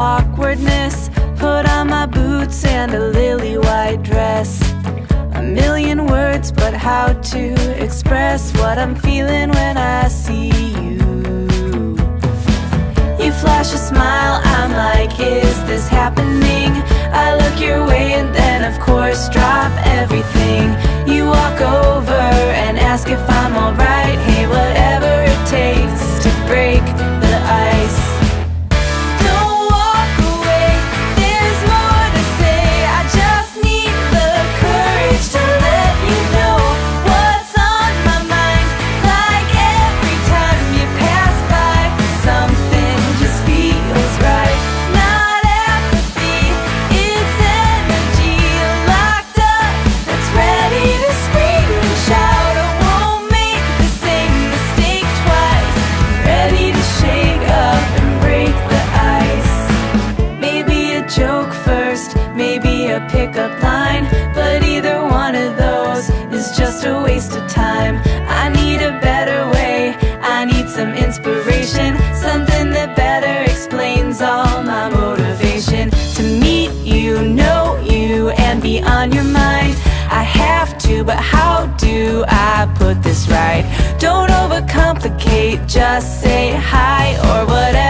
awkwardness. Put on my boots and a lily white dress. A million words, but how to express what I'm feeling when I see you. You flash a smile, I'm like, is this happening? I look your way and then of course drop everything. You walk over and ask if I'm alright. Hey, whatever it takes to break the ice. Pickup line, but either one of those is just a waste of time. I need a better way, I need some inspiration, something that better explains all my motivation. To meet you, know you, and be on your mind. I have to, but how do I put this right? Don't overcomplicate, just say hi or whatever.